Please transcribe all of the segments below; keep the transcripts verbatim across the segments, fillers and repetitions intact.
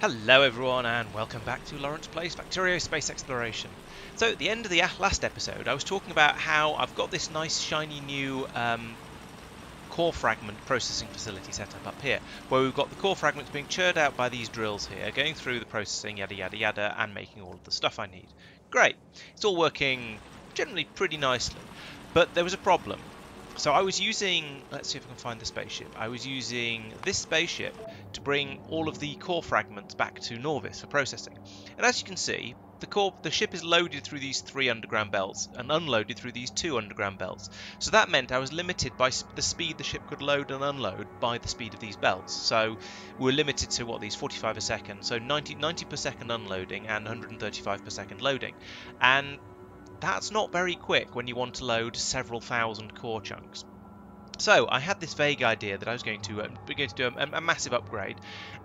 Hello everyone and welcome back to Laurence Plays Factorio Space Exploration. So at the end of the last episode I was talking about how I've got this nice shiny new um, core fragment processing facility set up up here, where we've got the core fragments being churned out by these drills here, going through the processing, yada yada yada, and making all of the stuff I need. Great, it's all working generally pretty nicely, but there was a problem. So I was using, let's see if I can find the spaceship, I was using this spaceship to bring all of the core fragments back to Norvis for processing. And as you can see, the, core, the ship is loaded through these three underground belts and unloaded through these two underground belts. So that meant I was limited by the speed the ship could load and unload by the speed of these belts. So we're limited to what, these forty-five a second, so ninety, ninety per second unloading and one hundred thirty-five per second loading. And that's not very quick when you want to load several thousand core chunks. So I had this vague idea that I was going to, um, going to do a, a massive upgrade,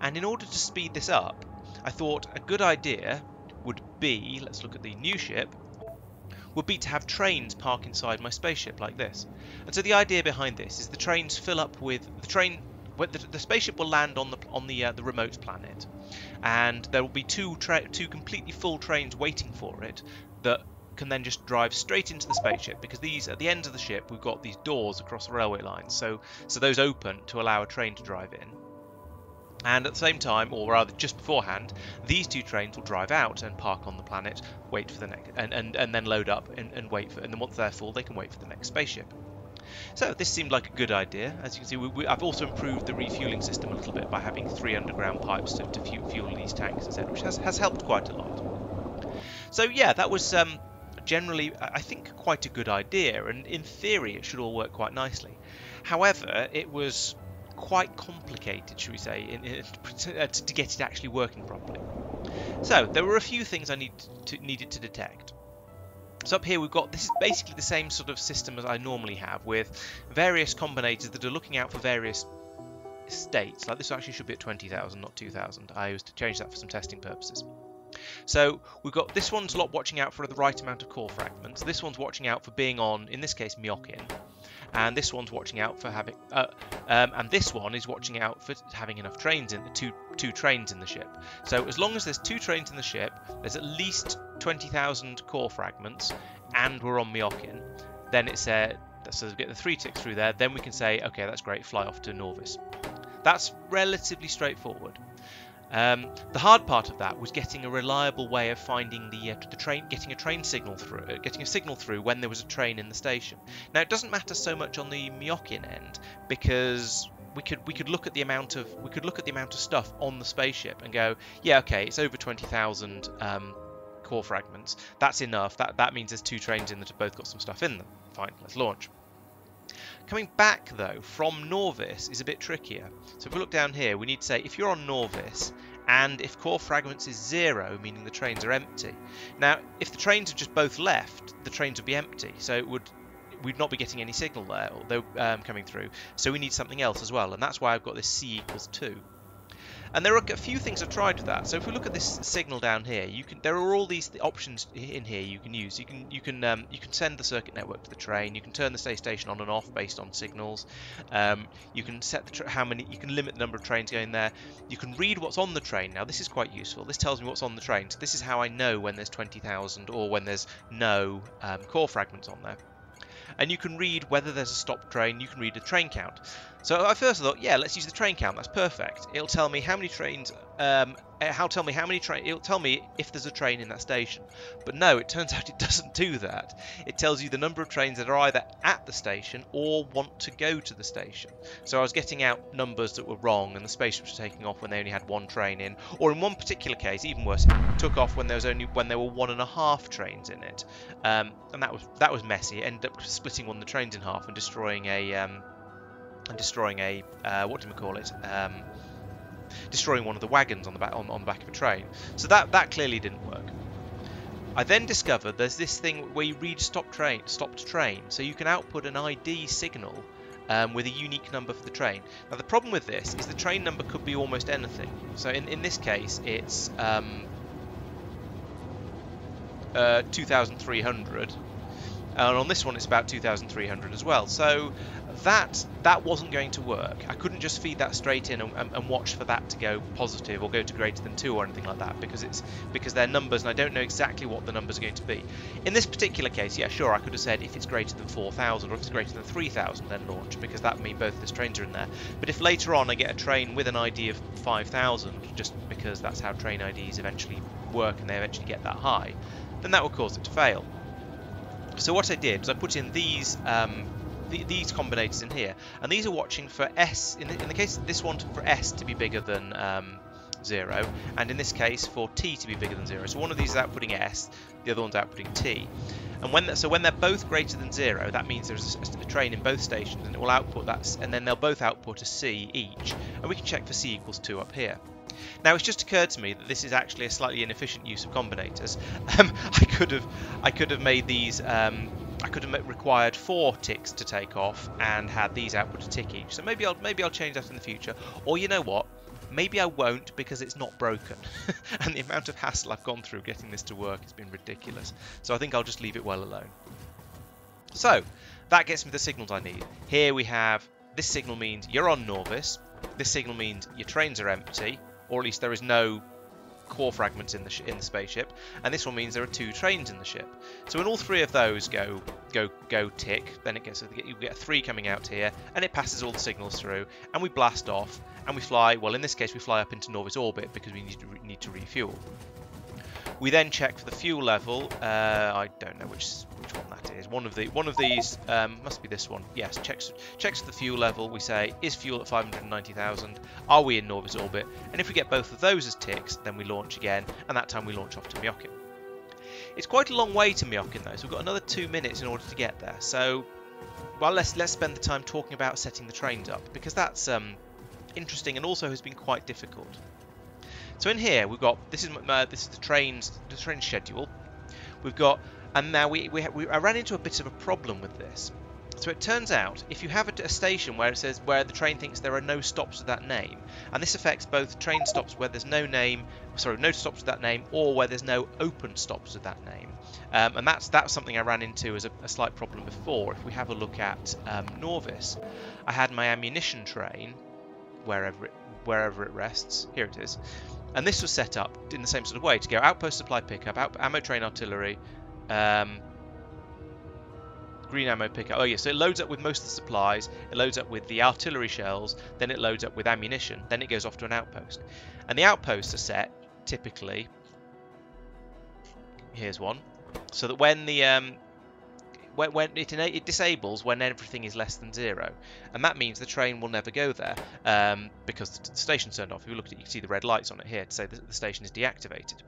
and in order to speed this up, I thought a good idea would be, let's look at the new ship, would be to have trains park inside my spaceship like this. And so the idea behind this is the trains fill up with, the train, the, the spaceship will land on the, on the, uh, the remote planet, and there will be two, tra two completely full trains waiting for it that can then just drive straight into the spaceship, because these, at the end of the ship, we've got these doors across the railway lines, so so those open to allow a train to drive in. And at the same time, or rather just beforehand, these two trains will drive out and park on the planet, wait for the next, and, and, and then load up and, and wait for, and then once they're full, they can wait for the next spaceship. So this seemed like a good idea. As you can see, we, we, I've also improved the refueling system a little bit by having three underground pipes to, to fuel these tanks instead, which has, has helped quite a lot. So yeah, that was um, generally, I think, quite a good idea, and in theory it should all work quite nicely. However, it was quite complicated, should we say, in, in, to, to get it actually working properly. So there were a few things I need to, needed to detect. So up here we've got, this is basically the same sort of system as I normally have, with various combinators that are looking out for various states. Like this actually should be at twenty thousand, not two thousand. I used to change that for some testing purposes. So we've got this one's lot watching out for the right amount of core fragments. This one's watching out for being on, in this case, Miokin, and this one's watching out for having, uh, um, and this one is watching out for having enough trains in the two two trains in the ship. So as long as there's two trains in the ship, there's at least twenty thousand core fragments, and we're on Miokin, then it's uh, so we get the three ticks through there. Then we can say, okay, that's great. Fly off to Norvis. That's relatively straightforward. Um, the hard part of that was getting a reliable way of finding the, uh, the train, getting a train signal through, uh, getting a signal through when there was a train in the station. Now it doesn't matter so much on the Miokin end, because we could we could look at the amount of we could look at the amount of stuff on the spaceship and go, yeah, okay, it's over twenty thousand um, core fragments. That's enough. That that means there's two trains in that have both got some stuff in them. Fine, let's launch. Coming back though from Norvis is a bit trickier. So if we look down here, we need to say if you're on Norvis and if core fragments is zero, meaning the trains are empty. Now if the trains have just both left, the trains would be empty, so it would we'd not be getting any signal there, although um, coming through. So we need something else as well, and that's why I've got this C equals two. And there are a few things I've tried with that. So if we look at this signal down here, you can there are all these th options in here you can use. You can you can um, you can send the circuit network to the train. You can turn the station on and off based on signals. Um, you can set the tr how many you can limit the number of trains going there. You can read what's on the train. Now this is quite useful. This tells me what's on the train. So this is how I know when there's twenty thousand or when there's no um, core fragments on there. And you can read whether there's a stop train, you can read the train count. So I first thought, yeah, let's use the train count, that's perfect. It'll tell me how many trains, um, it'll tell me how many train, it'll tell me if there's a train in that station. But no, it turns out it doesn't do that. It tells you the number of trains that are either at the station or want to go to the station. So I was getting out numbers that were wrong, and the spaceships were taking off when they only had one train in, or in one particular case, even worse, it took off when there was only when there were one and a half trains in it, um, and that was that was messy. It ended up splitting one of the trains in half and destroying a um, and destroying a uh, what do we call it? Um, destroying one of the wagons on the back on, on the back of a train. So that that clearly didn't work. I then discovered there's this thing where you read stop train, stopped train, so you can output an I D signal um, with a unique number for the train. Now the problem with this is the train number could be almost anything. So in in this case it's um, uh, two thousand three hundred. And on this one it's about two thousand three hundred as well, so that that wasn't going to work. I couldn't just feed that straight in and, and, and watch for that to go positive or go to greater than two or anything like that, because it's because they're numbers and I don't know exactly what the numbers are going to be. In this particular case, yeah, sure, I could have said if it's greater than four thousand or if it's greater than three thousand, then launch, because that would mean both those trains are in there. But if later on I get a train with an I D of five thousand, just because that's how train I Ds eventually work and they eventually get that high, then that will cause it to fail. So what I did was I put in these um, th these combinators in here, and these are watching for S, in the, in the case of this one, for S to be bigger than um, zero, and in this case for T to be bigger than zero. So one of these is outputting S, the other one's outputting T. And when that, so when they're both greater than zero, that means there's a, a train in both stations, and it will output that, and then they'll both output a C each, and we can check for C equals two up here. Now, it's just occurred to me that this is actually a slightly inefficient use of combinators. Um, I could have, I could have made these. Um, I could have required four ticks to take off and had these output a tick each. So maybe I'll, maybe I'll change that in the future. Or you know what? Maybe I won't, because it's not broken. And the amount of hassle I've gone through getting this to work has been ridiculous. So I think I'll just leave it well alone. So that gets me the signals I need. Here we have this signal means you're on Norvis. This signal means your trains are empty, or at least there is no core fragments in the sh in the spaceship, and this one means there are two trains in the ship. So when all three of those go go go tick, then it gets you get a three coming out here, and it passes all the signals through, and we blast off, and we fly. Well, in this case, we fly up into Norvis orbit because we need to re need to refuel. We then check for the fuel level. Uh, I don't know which which one that is. One of the one of these um, must be this one. Yes, checks checks for the fuel level. We say, is fuel at five hundred ninety thousand? Are we in Norvis orbit? And if we get both of those as ticks, then we launch again, and that time we launch off to Miokin. It's quite a long way to Miokin though, so we've got another two minutes in order to get there. So, well, let's let's spend the time talking about setting the trains up, because that's um, interesting and also has been quite difficult. So in here we've got this is uh, this is the trains the train schedule. We've got and now we, we, we I ran into a bit of a problem with this. So it turns out if you have a, a station where it says where the train thinks there are no stops with that name, and this affects both train stops where there's no name, sorry, no stops with that name, or where there's no open stops with that name, um, and that's that's something I ran into as a, a slight problem before. If we have a look at um, Norvis, I had my ammunition train wherever it, wherever it rests. Here it is. And this was set up in the same sort of way to go outpost supply pickup, out, ammo train artillery, um, green ammo pickup. Oh yeah, so it loads up with most of the supplies, it loads up with the artillery shells, then it loads up with ammunition, then it goes off to an outpost. And the outposts are set, typically, here's one, so that when the... Um, When, when it, it disables when everything is less than zero, and that means the train will never go there um, because the station's turned off. If you look at it, you can see the red lights on it here to say that the station is deactivated,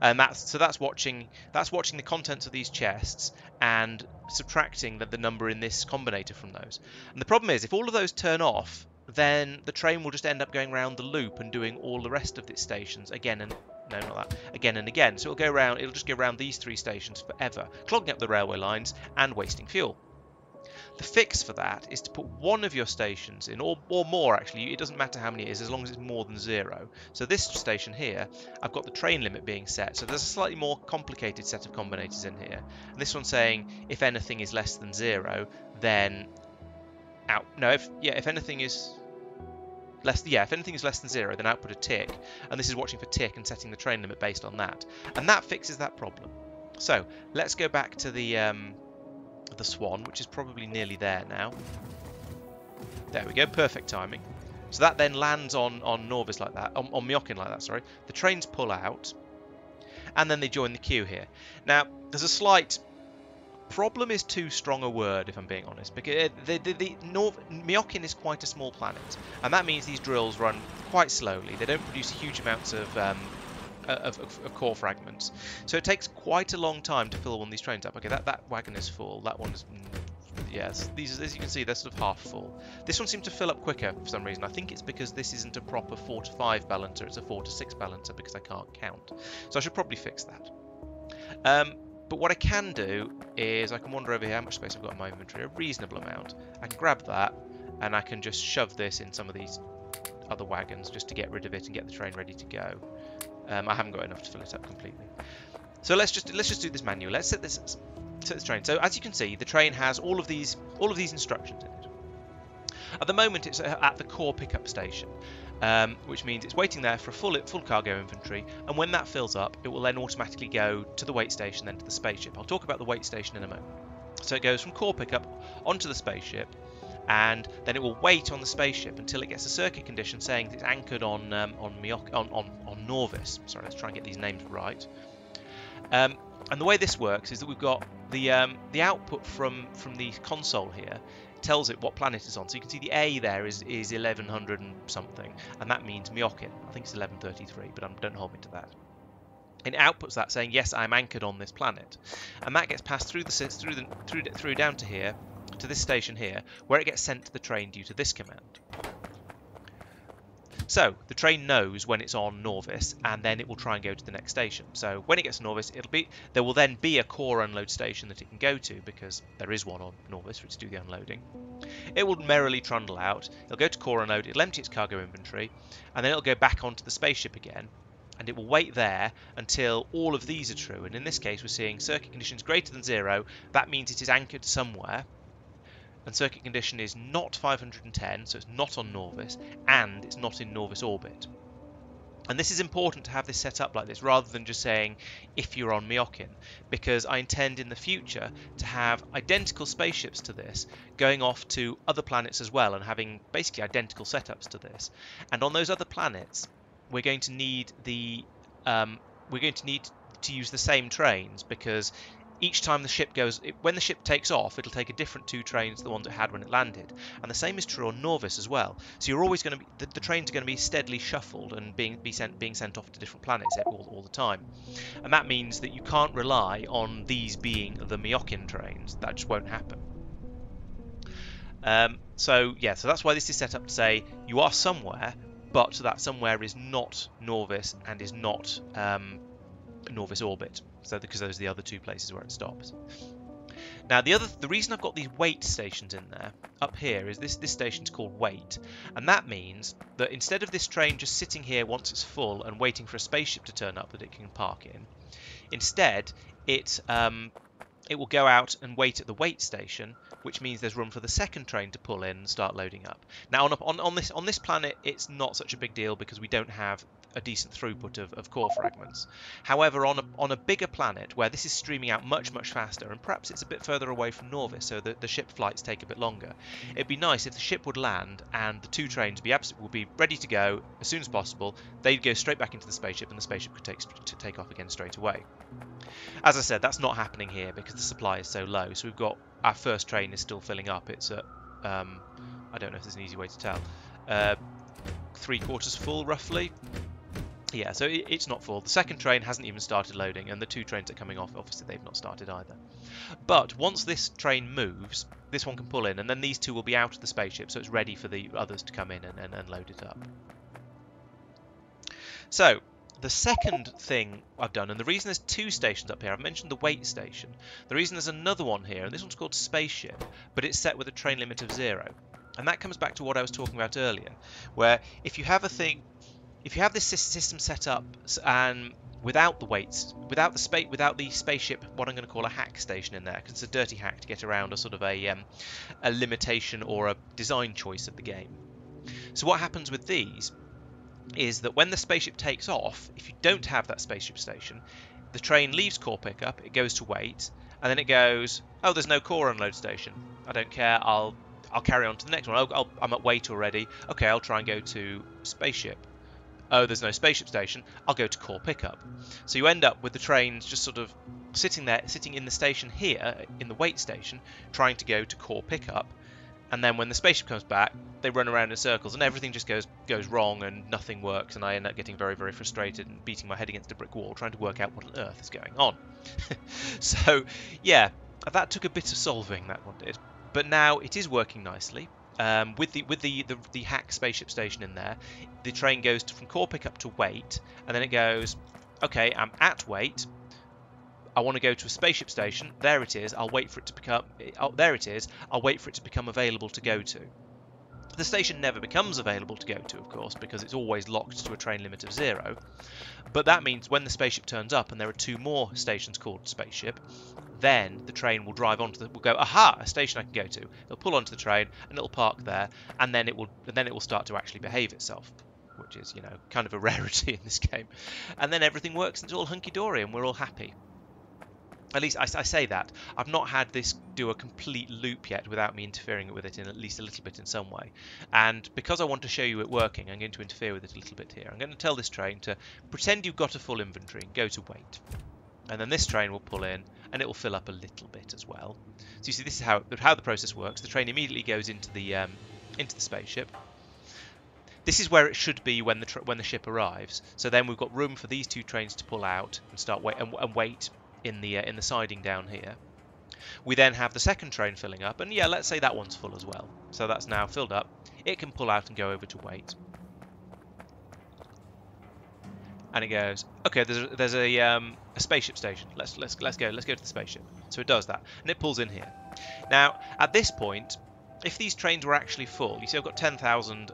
and that's so that's watching that's watching the contents of these chests and subtracting the, the number in this combinator from those. And the problem is if all of those turn off, then the train will just end up going around the loop and doing all the rest of its stations again and no not that again and again. So it'll go around, it'll just go around these three stations forever, clogging up the railway lines and wasting fuel. The fix for that is to put one of your stations in, or, or more actually, it doesn't matter how many it is as long as it's more than zero. So this station here, I've got the train limit being set, so there's a slightly more complicated set of combinators in here. And this one's saying if anything is less than zero, then out. No, if, yeah, if anything is less, yeah, if anything is less than zero, then output a tick, and this is watching for tick and setting the train limit based on that, and that fixes that problem. So let's go back to the um, the Swan, which is probably nearly there now. There we go, perfect timing. So that then lands on on Norvis like that, on, on Miokin like that. Sorry, the trains pull out, and then they join the queue here. Now there's a slight. Problem is too strong a word, if I'm being honest, because the, the, the North, Miokin is quite a small planet, and that means these drills run quite slowly. They don't produce huge amounts of, um, of, of, of core fragments, so it takes quite a long time to fill one of these trains up. Okay, that, that wagon is full, that one is... Yes, these, as you can see, they're sort of half full. This one seems to fill up quicker for some reason. I think it's because this isn't a proper four to five balancer, it's a four to six balancer because I can't count. So I should probably fix that. Um, But what I can do is I can wander over here. How much space I've got in my inventory? A reasonable amount. I can grab that and I can just shove this in some of these other wagons just to get rid of it and get the train ready to go. Um, I haven't got enough to fill it up completely. So let's just let's just do this manually. Let's set this set this train. So as you can see, the train has all of these all of these instructions in it. At the moment it's at the core pickup station, um, which means it's waiting there for a full, full cargo inventory, and when that fills up it will then automatically go to the weight station, then to the spaceship. I'll talk about the weight station in a moment. So it goes from core pickup onto the spaceship, and then it will wait on the spaceship until it gets a circuit condition saying that it's anchored on um, on, Mioc on, on, on Norvis. Sorry, let's try and get these names right. Um, and the way this works is that we've got the um, the output from from the console here. It tells it what planet it's on. So you can see the A there is is eleven hundred and something, and that means Miokin. I think it's eleven thirty-three, but I'm, don't hold me to that. And it outputs that saying yes, I'm anchored on this planet, and that gets passed through the through the through through down to here, to this station here, where it gets sent to the train due to this command. So the train knows when it's on Norvis, and then it will try and go to the next station. So when it gets to Norvis, it'll be there will then be a core unload station that it can go to, because there is one on Norvis for it to do the unloading. It will merrily trundle out, it'll go to core unload, it'll empty its cargo inventory, and then it'll go back onto the spaceship again, and it will wait there until all of these are true. And in this case we're seeing circuit conditions greater than zero, that means it is anchored somewhere. And circuit condition is not five hundred ten, so it's not on Norvis, and it's not in Norvis orbit. And this is important to have this set up like this, rather than just saying if you're on Miokin, because I intend in the future to have identical spaceships to this going off to other planets as well, and having basically identical setups to this. And on those other planets, we're going to need the um, we're going to need to use the same trains, because each time the ship goes, it, when the ship takes off, it'll take a different two trains to the ones it had when it landed. And the same is true on Norvis as well. So you're always going to be, the, the trains are going to be steadily shuffled and being be sent being sent off to different planets all, all the time. And that means that you can't rely on these being the Miokin trains. That just won't happen. Um, so yeah, so that's why this is set up to say you are somewhere, but that somewhere is not Norvis and is not um, Norvis orbit. So because those are the other two places where it stops. Now the other the reason I've got these wait stations in there up here is this this station's called wait, and that means that instead of this train just sitting here once it's full and waiting for a spaceship to turn up that it can park in, instead it um, it will go out and wait at the wait station, which means there's room for the second train to pull in and start loading up. Now on on, on this on this planet it's not such a big deal because we don't have a decent throughput of, of core fragments. However, on a, on a bigger planet where this is streaming out much much faster, and perhaps it's a bit further away from Norvis, so that the ship flights take a bit longer, it'd be nice if the ship would land and the two trains would be abs would be ready to go as soon as possible. They'd go straight back into the spaceship, and the spaceship could take to take off again straight away. As I said, that's not happening here because the supply is so low. So we've got our first train is still filling up. It's at um, I don't know if there's an easy way to tell, uh, three quarters full roughly. Yeah, so it's not full. The second train hasn't even started loading, and the two trains that are coming off, obviously they've not started either. But once this train moves, this one can pull in, and then these two will be out of the spaceship, so it's ready for the others to come in and, and, and load it up. So the second thing I've done, and the reason there's two stations up here, I've mentioned the wait station. The reason there's another one here, and this one's called spaceship, but it's set with a train limit of zero. And that comes back to what I was talking about earlier, where if you have a thing, if you have this system set up and without the weights, without the space, without the spaceship, what I'm going to call a hack station in there, because it's a dirty hack to get around a sort of a um, a limitation or a design choice of the game. So what happens with these is that when the spaceship takes off, if you don't have that spaceship station, the train leaves core pickup, it goes to wait, and then it goes, oh, there's no core unload station. I don't care. I'll I'll carry on to the next one. I'll, I'll, I'm at wait already. Okay, I'll try and go to spaceship. Oh, there's no spaceship station, I'll go to core pickup. So you end up with the trains just sort of sitting there, sitting in the station here, in the wait station, trying to go to core pickup, and then when the spaceship comes back, they run around in circles, and everything just goes goes wrong, and nothing works, and I end up getting very, very frustrated and beating my head against a brick wall, trying to work out what on earth is going on. So, yeah, that took a bit of solving, that one did. But now it is working nicely. Um, with the with the, the the hack spaceship station in there, the train goes to, from core pickup to wait, and then it goes, okay, I'm at wait, I want to go to a spaceship station. There it is. I'll wait for it to become. Oh, there it is. I'll wait for it to become available to go to. The station never becomes available to go to, of course, because it's always locked to a train limit of zero. But that means when the spaceship turns up, and there are two more stations called spaceship, then the train will drive onto the, will go, aha, a station I can go to. It'll pull onto the train and it'll park there, and then it will, and then it will start to actually behave itself, which is, you know, kind of a rarity in this game. And then everything works and it's all hunky-dory and we're all happy. At least I, I say that. I've not had this do a complete loop yet without me interfering with it in at least a little bit in some way. And because I want to show you it working, I'm going to interfere with it a little bit here. I'm going to tell this train to pretend you've got a full inventory and go to wait. And then this train will pull in and it will fill up a little bit as well. So you see, this is how, how the process works. The train immediately goes into the, um, into the spaceship. This is where it should be when the tr when the ship arrives. So then we've got room for these two trains to pull out and start wait and, and wait in the uh, in the siding down here. We then have the second train filling up, and yeah, let's say that one's full as well. So that's now filled up. It can pull out and go over to wait. And it goes, okay, there's a, there's a um, a spaceship station. Let's let's let's go let's go to the spaceship. So it does that, and it pulls in here. Now at this point, if these trains were actually full, you see I've got ten thousand.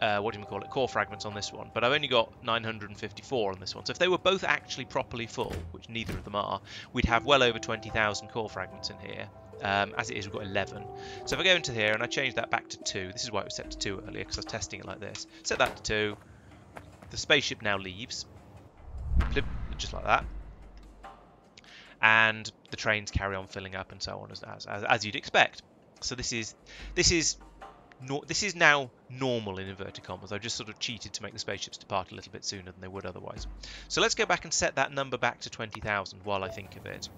Uh, what do you call it, core fragments on this one, but I've only got nine hundred fifty-four on this one. So if they were both actually properly full, which neither of them are, we'd have well over twenty thousand core fragments in here. Um, as it is, we've got eleven. So if I go into here and I change that back to two, this is why it was set to two earlier, because I was testing it like this. Set that to two. The spaceship now leaves, just like that. And the trains carry on filling up and so on, as, as, as you'd expect. So this is, this is... No, this is now normal in inverted commas. I've just sort of cheated to make the spaceships depart a little bit sooner than they would otherwise. So let's go back and set that number back to twenty thousand while I think of it,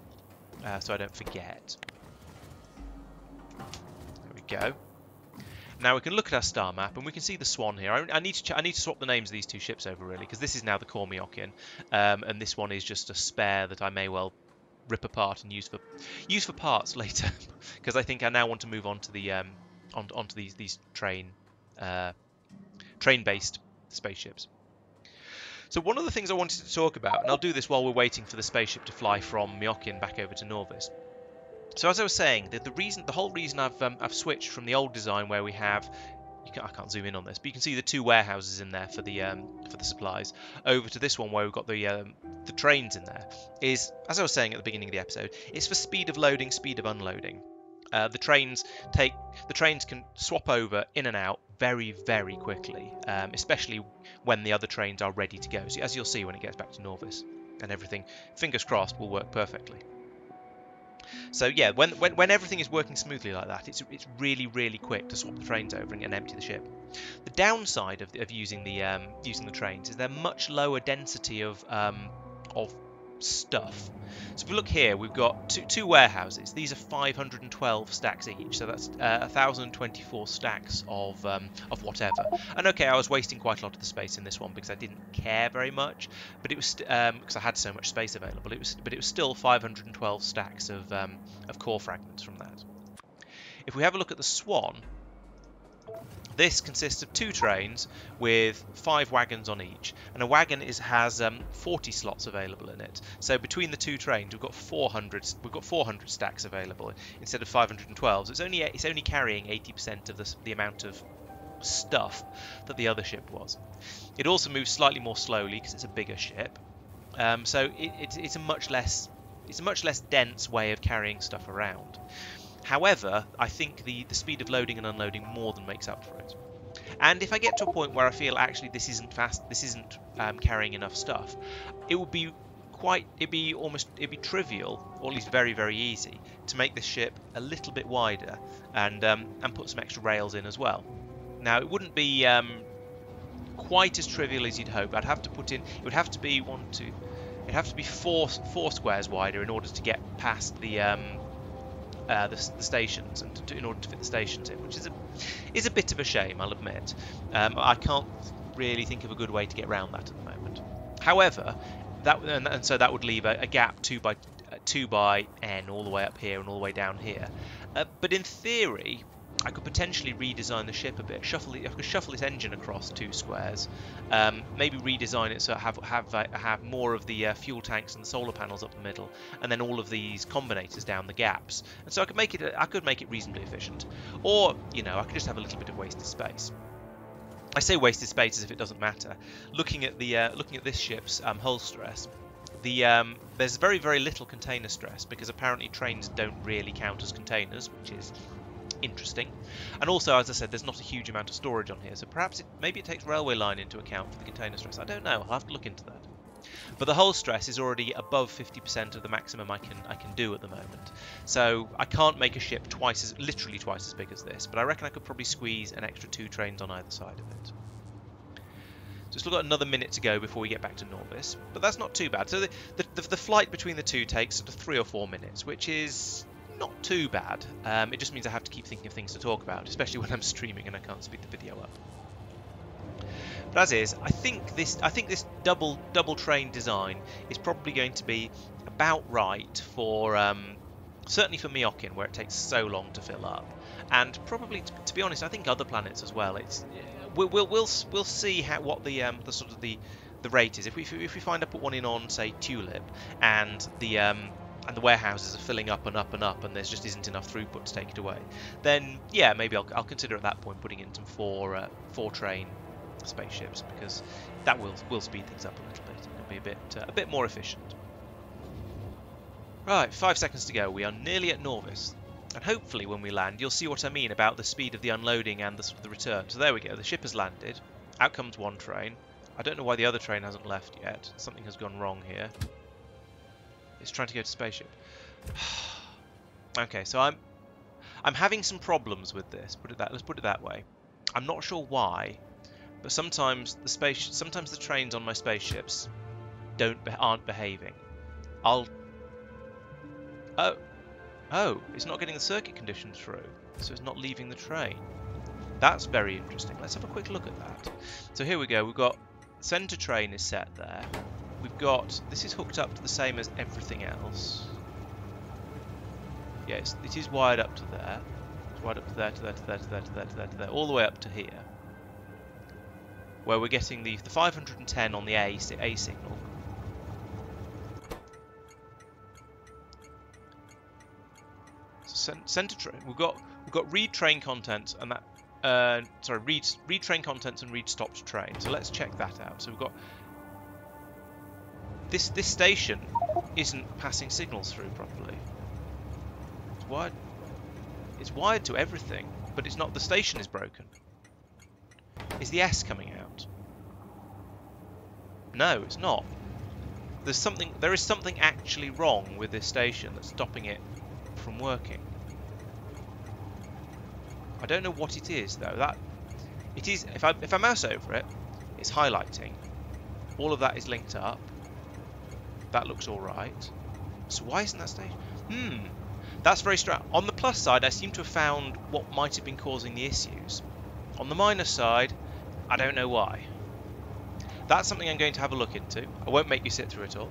uh, so I don't forget. There we go. Now we can look at our star map and we can see the Swan here. I, I need to ch I need to swap the names of these two ships over really, because this is now the core Miokin, um, and this one is just a spare that I may well rip apart and use for use for parts later, because I think I now want to move on to the. Um, On, onto these these train uh, train based spaceships. So one of the things I wanted to talk about, and I'll do this while we're waiting for the spaceship to fly from Miokin back over to Norvis. So as I was saying, that the reason, the whole reason I've um, I've switched from the old design where we have, you can, I can't zoom in on this, but you can see the two warehouses in there for the um, for the supplies, over to this one where we've got the um, the trains in there, is, as I was saying at the beginning of the episode, it's for speed of loading, speed of unloading. Uh, the trains take the trains can swap over in and out very, very quickly, um, especially when the other trains are ready to go. So as you'll see when it gets back to Norvis, and everything, fingers crossed, will work perfectly. So yeah, when when, when everything is working smoothly like that, it's it's really, really quick to swap the trains over and, and empty the ship. The downside of, of using the um, using the trains is they're much lower density of um, of stuff. So if we look here, we've got two, two warehouses. These are five hundred twelve stacks each, so that's uh, one thousand twenty-four stacks of um, of whatever. And okay, I was wasting quite a lot of the space in this one because I didn't care very much, but it was um, because I had so much space available. It was, but it was still five hundred twelve stacks of um, of core fragments from that. If we have a look at the Swan, this consists of two trains with five wagons on each, and a wagon is has um, forty slots available in it. So between the two trains, we've got four hundred. We've got four hundred stacks available instead of five hundred twelve. So it's only it's only carrying eighty percent of the the amount of stuff that the other ship was. It also moves slightly more slowly because it's a bigger ship. Um, so it, it, it's a much less it's a much less dense way of carrying stuff around. However, I think the, the speed of loading and unloading more than makes up for it. And if I get to a point where I feel actually this isn't fast, this isn't um, carrying enough stuff, it would be quite, it'd be almost, it'd be trivial, or at least very, very easy, to make this ship a little bit wider and um, and put some extra rails in as well. Now it wouldn't be um, quite as trivial as you'd hope. I'd have to put in, it would have to be one, two, it'd have to be four four squares wider in order to get past the. Um, Uh, the, the stations, and to, in order to fit the stations in, which is a is a bit of a shame, I'll admit. Um, I can't really think of a good way to get around that at the moment. However, that and, and so that would leave a, a gap two by uh, two by n all the way up here and all the way down here. Uh, but in theory, I could potentially redesign the ship a bit. Shuffle the, I could shuffle this engine across two squares. Um, maybe redesign it so I have have have more of the uh, fuel tanks and the solar panels up the middle, and then all of these combinators down the gaps. And so I could make it I could make it reasonably efficient. Or you know I could just have a little bit of wasted space. I say wasted space as if it doesn't matter. Looking at the uh, looking at this ship's um, hull stress, The um, there's very, very little container stress, because apparently trains don't really count as containers, which is interesting. And also, as I said, there's not a huge amount of storage on here, so perhaps it, maybe it takes railway line into account for the container stress. I don't know. I'll have to look into that. But the hull stress is already above fifty percent of the maximum I can I can do at the moment. So I can't make a ship twice as literally twice as big as this, but I reckon I could probably squeeze an extra two trains on either side of it. So we've still got another minute to go before we get back to Norvis, but that's not too bad. So the, the, the flight between the two takes sort of three or four minutes, which is not too bad. Um, it just means I have to keep thinking of things to talk about, especially when I'm streaming and I can't speed the video up. But as is, I think this I think this double double train design is probably going to be about right for um, certainly for Miokin, where it takes so long to fill up, and probably to, to be honest, I think other planets as well. It's we'll we'll we'll, we'll see how what the um, the sort of the the rate is. If we if we find I put one in on say Tulip, and the um, and the warehouses are filling up and up and up, and there just isn't enough throughput to take it away, then yeah, maybe I'll, I'll consider at that point putting in some four uh, four train spaceships, because that will will speed things up a little bit. It'll be a bit uh, a bit more efficient. Right, five seconds to go. We are nearly at Norvis, and hopefully when we land, you'll see what I mean about the speed of the unloading and the, the return. So there we go. The ship has landed. Out comes one train. I don't know why the other train hasn't left yet. Something has gone wrong here. It's trying to go to spaceship. Okay, so I'm I'm having some problems with this. Put it that let's put it that way. I'm not sure why. But sometimes the space, sometimes the trains on my spaceships don't aren't behaving. I'll. Oh, oh! It's not getting the circuit conditions through, so it's not leaving the train. That's very interesting. Let's have a quick look at that. So here we go. We've got center train is set there. We've got this is hooked up to the same as everything else. Yes, it is wired up to there. It's wired up to there, to there, to there, to there, to there, to there, to there, all the way up to here, where we're getting the, the five hundred ten on the A, A signal. So center train, we've got we've got read train contents and that uh, sorry read read train contents and read stopped train. So let's check that out. So we've got this this station isn't passing signals through properly. It's wired it's wired to everything, but it's not. The station is broken. Is the S coming out? No, it's not. There's something. There is something actually wrong with this station that's stopping it from working. I don't know what it is though. That it is. If I if I mouse over it, it's highlighting. All of that is linked up. That looks all right. So why isn't that station? Hmm. That's very strange. On the plus side, I seem to have found what might have been causing the issues. On the minus side, I don't know why. That's something I'm going to have a look into. I won't make you sit through it all.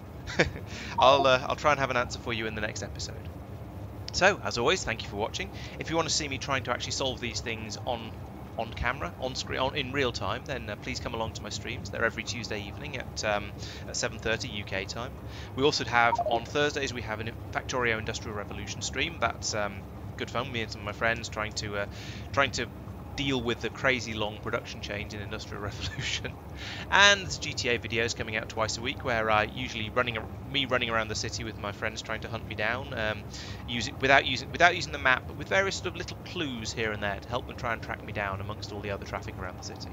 I'll, uh, I'll try and have an answer for you in the next episode. So, as always, thank you for watching. If you want to see me trying to actually solve these things on on camera, on screen, on, in real time, then uh, please come along to my streams. They're every Tuesday evening at, um, at seven thirty U K time. We also have, on Thursdays, we have a Factorio Industrial Revolution stream. That's um, good fun. Me and some of my friends trying to uh, trying to... deal with the crazy long production change in Industrial Revolution. And there's G T A videos coming out twice a week, where I usually running me running around the city with my friends trying to hunt me down, um, use it without using without using the map, but with various sort of little clues here and there to help them try and track me down amongst all the other traffic around the city.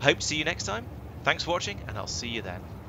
I hope to see you next time. Thanks for watching, and I'll see you then.